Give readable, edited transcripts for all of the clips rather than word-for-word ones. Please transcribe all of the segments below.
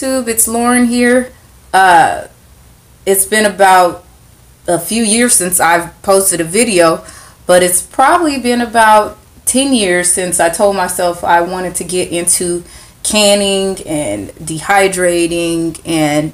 YouTube, it's Lauren here. It's been about a few years since I've posted a video, but it's probably been about 10 years since I told myself I wanted to get into canning and dehydrating and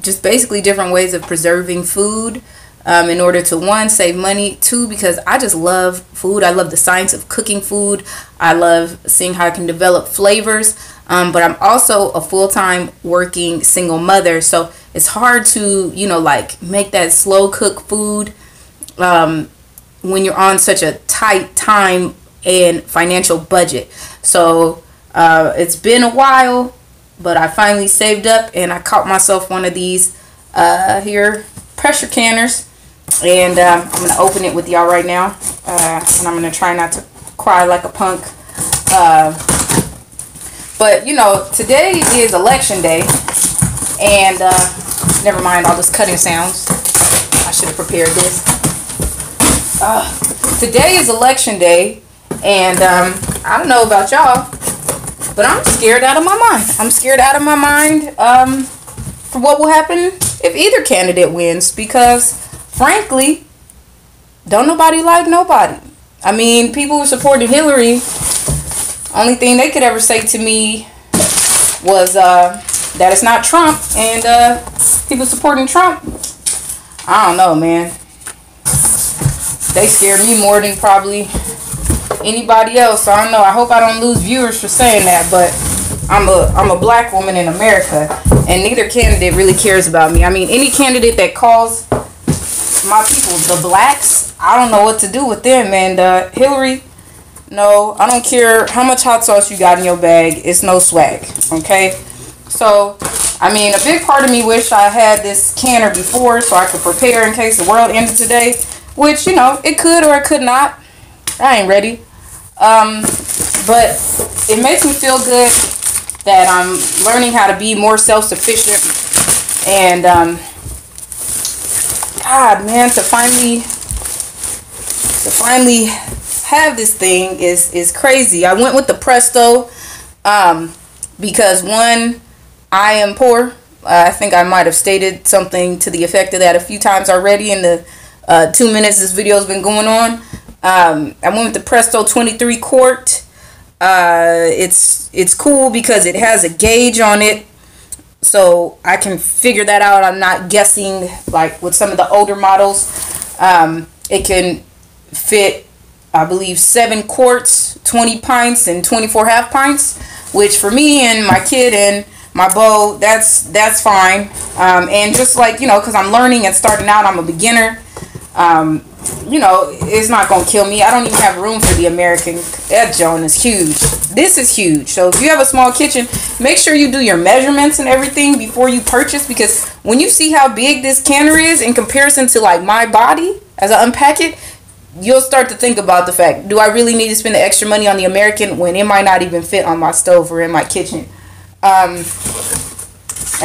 just basically different ways of preserving food in order to, one, save money, two, because I just love food. I love the science of cooking food. I love seeing how I can develop flavors. But I'm also a full-time working single mother, so it's hard to, you know, like make that slow cook food when you're on such a tight time and financial budget. So it's been a while, but I finally saved up and I caught myself one of these here pressure canners, and I'm gonna open it with y'all right now, and I'm gonna try not to cry like a punk. But, you know, today is election day, and never mind all this cutting sounds. I should have prepared this. Today is election day, and I don't know about y'all, but I'm scared out of my mind. I'm scared out of my mind for what will happen if either candidate wins, because, frankly, don't nobody like nobody. I mean, people who supported Hillary, only thing they could ever say to me was that it's not Trump, and people supporting Trump, I don't know, man. They scare me more than probably anybody else. So I don't know. I hope I don't lose viewers for saying that, but I'm a black woman in America, and neither candidate really cares about me. I mean, any candidate that calls my people the blacks, I don't know what to do with them. And Hillary, no, I don't care how much hot sauce you got in your bag. It's no swag, okay? So, I mean, a big part of me wish I had this canner before so I could prepare in case the world ended today, which, you know, it could or it could not. I ain't ready. But it makes me feel good that I'm learning how to be more self-sufficient. And, God, man, to finally have this thing is crazy. I went with the Presto because, one, I am poor. I think I might have stated something to the effect of that a few times already in the 2 minutes this video has been going on. I went with the Presto 23 quart. It's cool because it has a gauge on it, so I can figure that out. I'm not guessing like with some of the older models. It can fit, I believe, 7 quarts, 20 pints, and 24 half pints, which for me and my kid and my beau, that's fine. And just like, you know, because I'm learning and starting out, I'm a beginner. You know, it's not going to kill me. I don't even have room for the American. That joint is huge. This is huge. So if you have a small kitchen, make sure you do your measurements and everything before you purchase, because when you see how big this canner is in comparison to like my body as I unpack it, you'll start to think about the fact, do I really need to spend the extra money on the American when it might not even fit on my stove or in my kitchen? And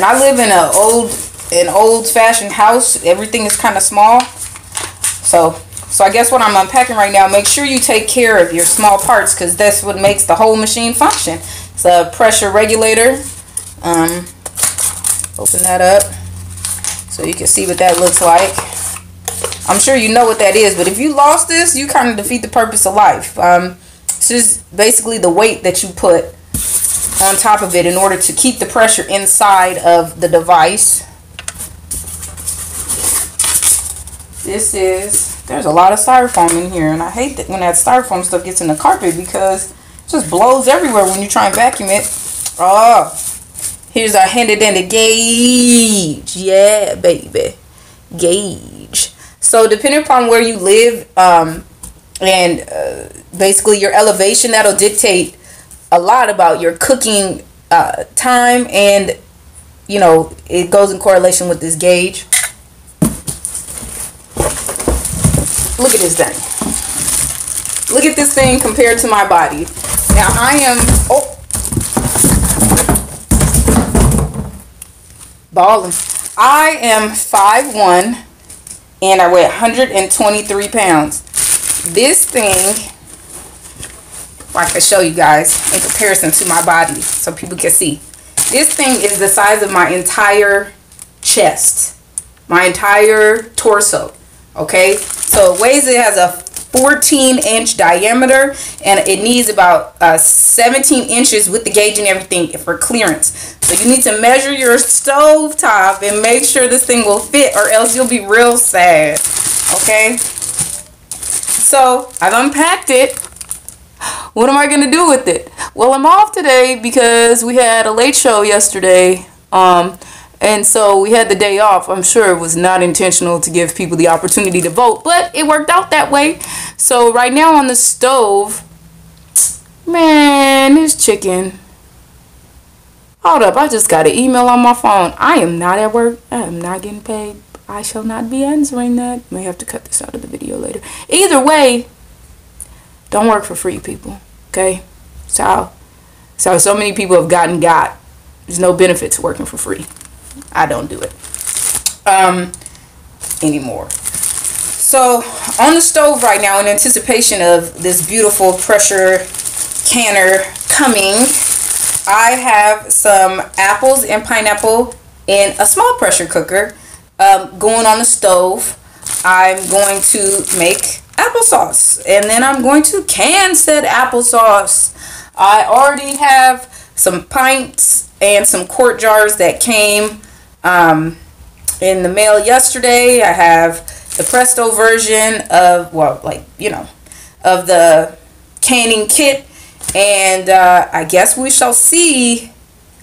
I live in an old-fashioned house. Everything is kind of small. So I guess what I'm unpacking right now, make sure you take care of your small parts, because that's what makes the whole machine function. It's a pressure regulator. Open that up so you can see what that looks like. I'm sure you know what that is, but if you lost this, you kind of defeat the purpose of life. It's just basically the weight that you put on top of it in order to keep the pressure inside of the device. There's a lot of styrofoam in here, and I hate that when that styrofoam stuff gets in the carpet, because it just blows everywhere when you try and vacuum it. Oh, here's our handed in the gauge. Yeah, baby. Gauge. So depending upon where you live, and basically your elevation, that'll dictate a lot about your cooking time, and, you know, it goes in correlation with this gauge. Look at this thing. Look at this thing compared to my body. Now I am, balling. I am 5'1". And I weigh 123 pounds. This thing, I can show you guys in comparison to my body so people can see. This thing is the size of my entire chest, my entire torso. Okay, so it weighs, it has a 14-inch diameter, and it needs about 17 inches with the gauge and everything for clearance. So you need to measure your stove top and make sure this thing will fit, or else you'll be real sad. Okay, so I've unpacked it. What am I gonna do with it? Well, I'm off today because we had a late show yesterday, and so we had the day off. I'm sure it was not intentional to give people the opportunity to vote, but it worked out that way. So right now on the stove, man, it's chicken. Hold up, I just got an email on my phone. I am not at work. I am not getting paid. I shall not be answering that. May have to cut this out of the video later. Either way, don't work for free, people. Okay? So so many people have got. There's no benefit to working for free. I don't do it anymore. So on the stove right now, in anticipation of this beautiful pressure canner coming, I have some apples and pineapple in a small pressure cooker going on the stove. I'm going to make applesauce, and then I'm going to can said applesauce. I already have some pints and some quart jars that came in the mail yesterday. I have the Presto version of, well, like, you know, of the canning kit, and I guess we shall see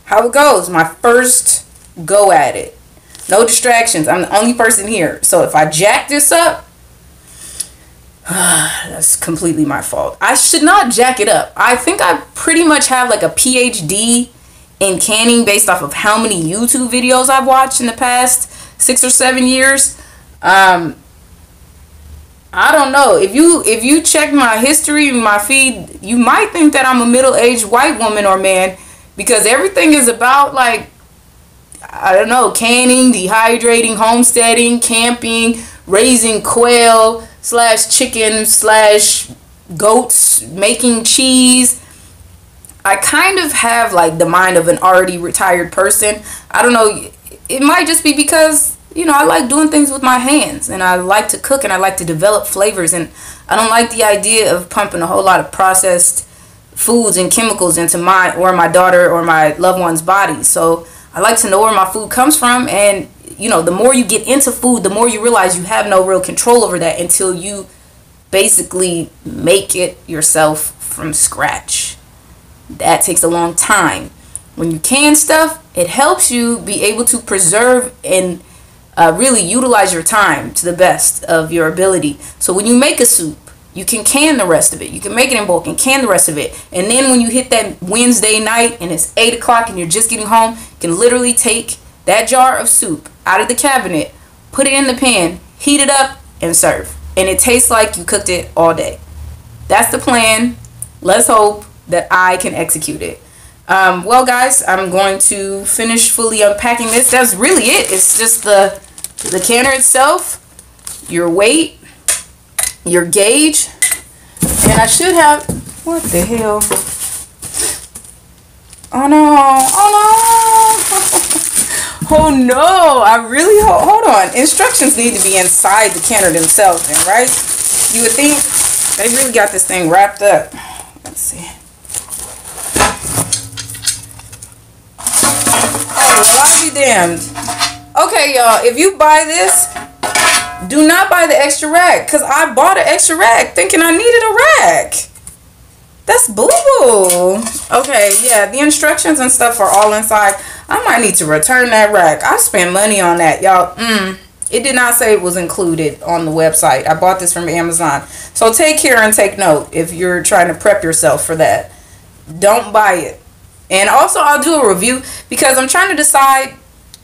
how it goes. My first go at it. No distractions. I'm the only person here, so if I jack this up, that's completely my fault. I should not jack it up. I think I pretty much have like a PhD in canning based off of how many YouTube videos I've watched in the past 6 or 7 years. I don't know. If you check my history, my feed, you might think that I'm a middle-aged white woman or man, because everything is about, like, I don't know, canning, dehydrating, homesteading, camping, raising quail / chicken / goats, making cheese. I kind of have like the mind of an already retired person. I don't know, it might just be because, you know, I like doing things with my hands, and I like to cook, and I like to develop flavors, and I don't like the idea of pumping a whole lot of processed foods and chemicals into my or my daughter or my loved one's body. So I like to know where my food comes from, and, you know, the more you get into food, the more you realize you have no real control over that until you basically make it yourself from scratch. That takes a long time. When you can stuff, it helps you be able to preserve and really utilize your time to the best of your ability. So when you make a soup, you can can the rest of it. You can make it in bulk and can the rest of it. And then when you hit that Wednesday night and it's 8 o'clock and you're just getting home, you can literally take that jar of soup out of the cabinet, put it in the pan, heat it up, and serve. And it tastes like you cooked it all day. That's the plan. Let's hope that I can execute it. Well, guys, I'm going to finish fully unpacking this. That's really it. It's just the canner itself, your weight, your gauge, and I should have, what the hell? Oh no, oh no, oh no, I really, hold on, instructions need to be inside the canner themselves, then, right? You would think they really got this thing wrapped up. Let's see. Oh, well, I'll be damned. Okay, y'all, if you buy this, do not buy the extra rack, because I bought an extra rack thinking I needed a rack. That's boo-boo. Okay, yeah, the instructions and stuff are all inside. I might need to return that rack. I spent money on that, y'all. It did not say it was included on the website. I bought this from Amazon. So take care and take note if you're trying to prep yourself for that. Don't buy it. And also, I'll do a review because I'm trying to decide.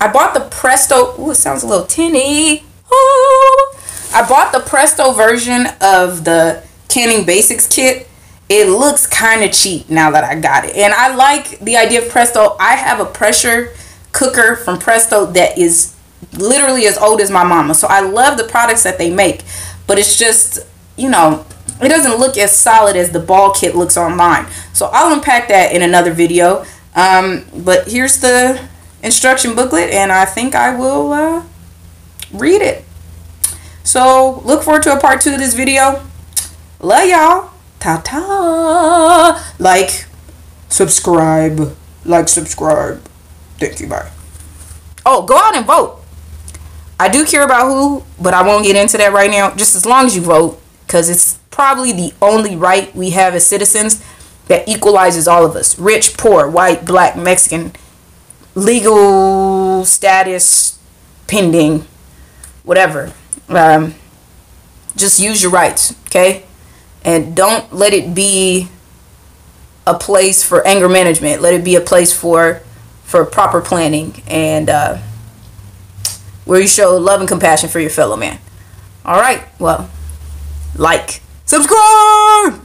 I bought the Presto. Ooh, it sounds a little tinny. I bought the Presto version of the Canning Basics kit. It looks kind of cheap now that I got it, and I like the idea of Presto. I have a pressure cooker from Presto that is literally as old as my mama, so I love the products that they make, but it's just, you know, it doesn't look as solid as the Ball kit looks online. So I'll unpack that in another video. But here's the instruction booklet, and I think I will read it. So look forward to a part 2 of this video. Love y'all. Ta-ta. Like, subscribe. Thank you, bye. Oh, go out and vote. I do care about who, but I won't get into that right now. Just as long as you vote, because it's probably the only right we have as citizens that equalizes all of us. Rich, poor, white, black, Mexican, legal status, pending, whatever. Just use your rights, okay? And don't let it be a place for anger management. Let it be a place for proper planning and where you show love and compassion for your fellow man. All right, well, like, subscribe!